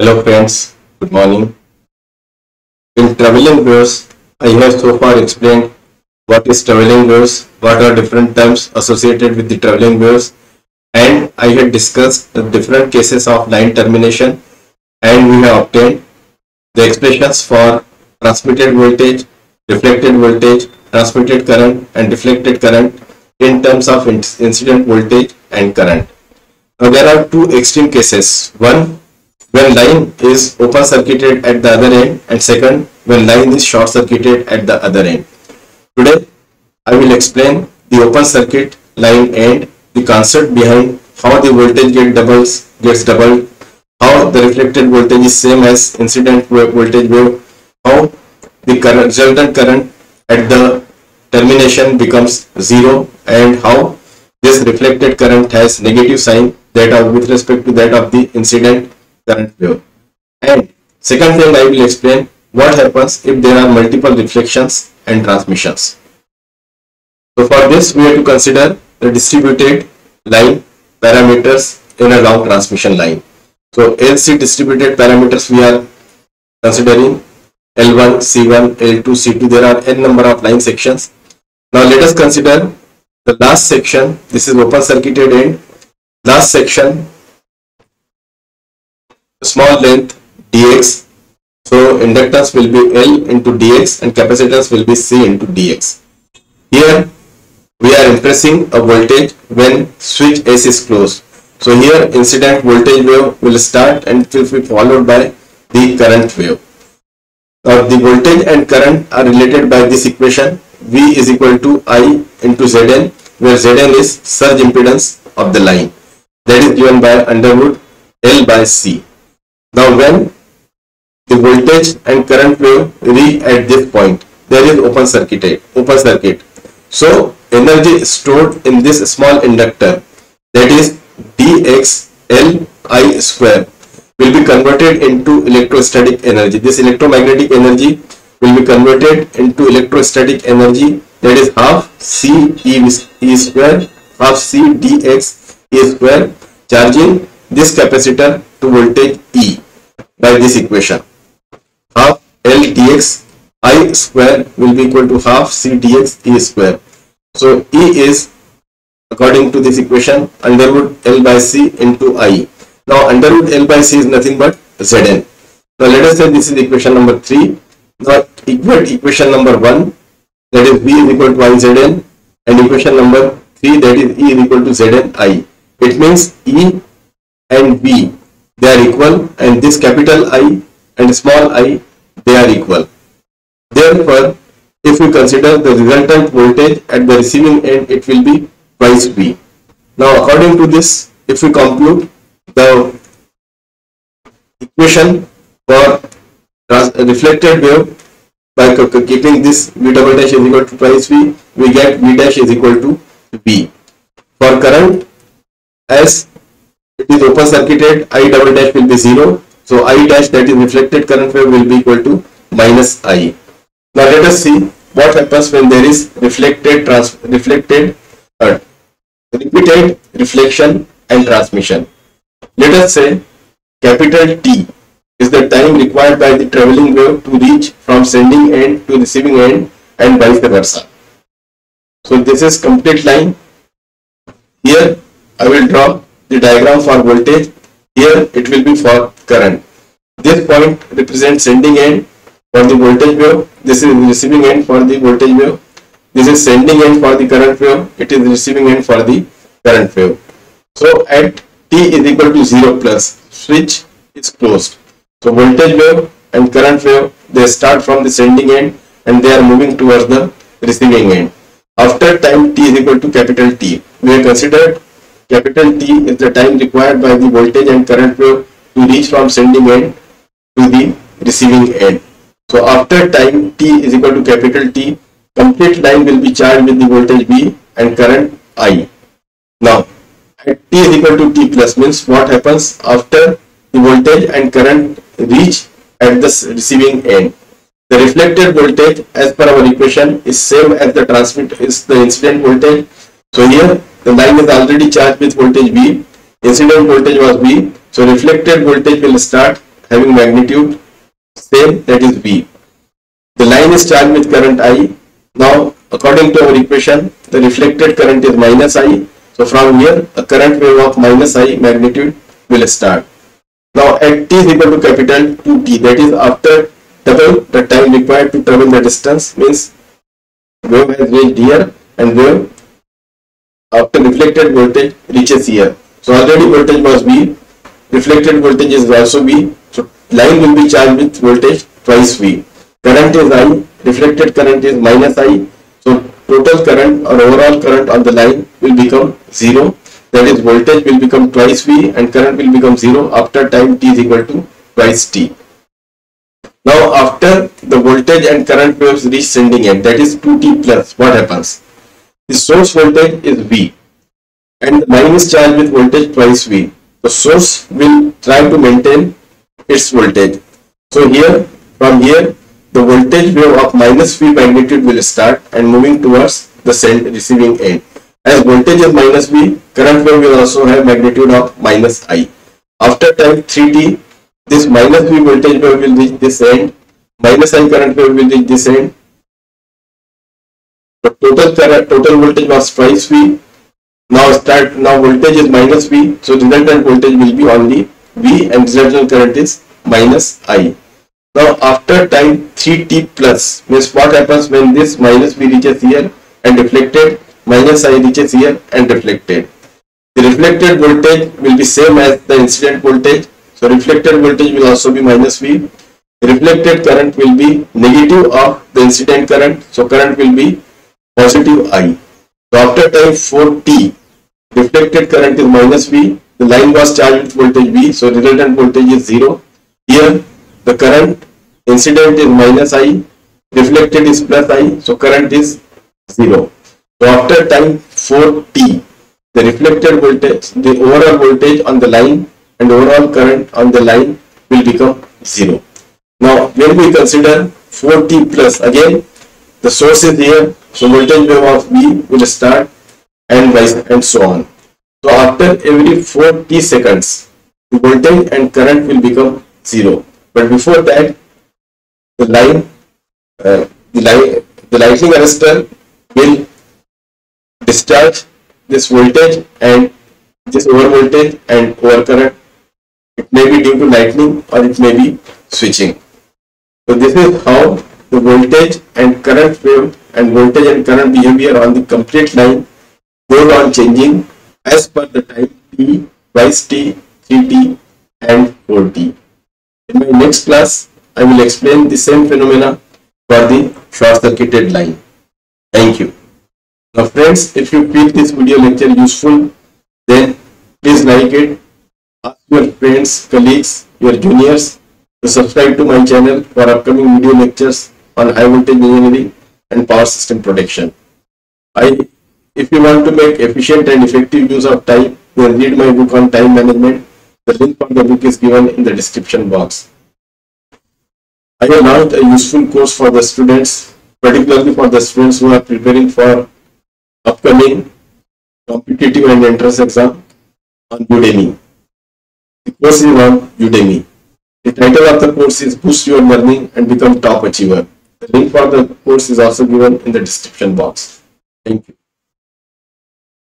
Hello friends, good morning. In Travelling Waves, I have so far explained what is Travelling Waves, what are different terms associated with the Travelling Waves, and I had discussed the different cases of line termination, and we have obtained the expressions for transmitted voltage, reflected voltage, transmitted current and deflected current in terms of incident voltage and current. Now there are two extreme cases. One, when line is open circuited at the other end, and second, when line is short circuited at the other end. Today I will explain the open circuit line and the concept behind how the voltage gets doubled, how the reflected voltage is same as incident voltage wave, how the resultant current at the termination becomes zero, and how this reflected current has negative sign that are with respect to that of the incident current wave. And second thing, I will explain what happens if there are multiple reflections and transmissions. So for this we have to consider the distributed line parameters in a long transmission line. So LC distributed parameters we are considering L1, C1, L2, C2. There are n number of line sections. Now let us consider the last section. This is open circuited end. Last section, small length dx, so inductance will be L into dx and capacitance will be C into dx. Here we are impressing a voltage when switch S is closed. So here incident voltage wave will start and it will be followed by the current wave. Now the voltage and current are related by this equation V is equal to I into Zn, where Zn is surge impedance of the line, that is given by underroot L by C. Now when the voltage and current wave reach at this point, there is open circuit. So energy stored in this small inductor, that is dx L I square, will be converted into electrostatic energy. This electromagnetic energy will be converted into electrostatic energy, that is half C E square, half C dx E square, charging this capacitor to voltage E by this equation. Half L dx I square will be equal to half C dx E square. So E is, according to this equation, underroot L by C into I. Now underroot L by C is nothing but Zn. Now let us say this is equation number 3. Now equate equation number 1, that is V is equal to I Zn, and equation number 3, that is E is equal to Zn I. It means E and V, they are equal, and this capital I and small I, they are equal. Therefore, if we consider the resultant voltage at the receiving end, it will be twice V. Now, according to this, if we compute the equation for reflected wave by keeping this V double dash is equal to twice V, we get V dash is equal to V. For current, as it is open circuited, I double dash will be 0. So I dash, that is reflected current wave, will be equal to minus I. Now let us see what happens when there is repeated reflection and transmission. Let us say capital T is the time required by the travelling wave to reach from sending end to receiving end and vice versa. So this is complete line. Here I will draw the diagram for voltage, here it will be for current. This point represents sending end for the voltage wave, this is receiving end for the voltage wave, this is sending end for the current wave, it is receiving end for the current wave. So at T is equal to 0 plus, switch is closed. So voltage wave and current wave, they start from the sending end and they are moving towards the receiving end. After time T is equal to capital T, we have considered capital T is the time required by the voltage and current wave to reach from sending end to the receiving end. So after time T is equal to capital T, complete line will be charged with the voltage V and current I. Now at T is equal to T plus means what happens after the voltage and current reach at the receiving end. The reflected voltage as per our equation is same as the incident voltage. So here the line is already charged with voltage V, incident voltage was V, so reflected voltage will start having magnitude same, that is V. The line is charged with current I. Now according to our equation, the reflected current is minus I. So from here a current wave of minus I magnitude will start. Now at t is equal to capital 2t, that is after double the time required to travel the distance, means wave has reached here and wave after reflected voltage reaches here. So already voltage was V, reflected voltage is also V. So line will be charged with voltage twice V. Current is I, reflected current is minus I. So total current or overall current on the line will become 0. That is voltage will become twice V and current will become 0 after time t is equal to twice t. Now after the voltage and current waves reach sending end, that is 2t plus, what happens? The source voltage is V and the line is charged with voltage twice V. The source will try to maintain its voltage. So here, from here, the voltage wave of minus V magnitude will start and moving towards the receiving end. As voltage is minus V, current wave will also have magnitude of minus I. After time 3t, this minus V voltage wave will reach this end, minus I current wave will reach this end. But total voltage was twice V. Now voltage is minus V, so resultant voltage will be only V and resultant current is minus I. Now after time 3t plus, means what happens when this minus V reaches here and reflected, minus I reaches here and reflected. The reflected voltage will be same as the incident voltage, so reflected voltage will also be minus V. The reflected current will be negative of the incident current, so current will be positive I. So after time 4t, reflected current is minus V, the line was charged with voltage V, so resultant voltage is 0. Here the current incident is minus I, reflected is plus I, so current is 0. So after time 4t, the reflected voltage, the overall voltage on the line and overall current on the line will become 0. Now when we consider 4t plus, again the source is here, so voltage wave of V will start and so on. So after every 4t seconds, the voltage and current will become 0. But before that, the lightning arrestor will discharge this voltage and this over voltage and over current. It may be due to lightning or it may be switching. So this is how the voltage and current wave and voltage and current behavior on the complete line goes on changing as per the time t, twice t, 3t and 4t. In my next class, I will explain the same phenomena for the short-circuited line. Thank you. Now friends, if you feel this video lecture useful, then please like it, ask your friends, colleagues, your juniors to subscribe to my channel for upcoming video lectures on high voltage engineering and power system protection. If you want to make efficient and effective use of time, then read my book on time management. The link for the book is given in the description box. I have launched a useful course for the students, particularly for the students who are preparing for upcoming competitive and entrance exam on Udemy. The course is on Udemy. The title of the course is Boost Your Learning and Become Top Achiever. The link for the course is also given in the description box. Thank you.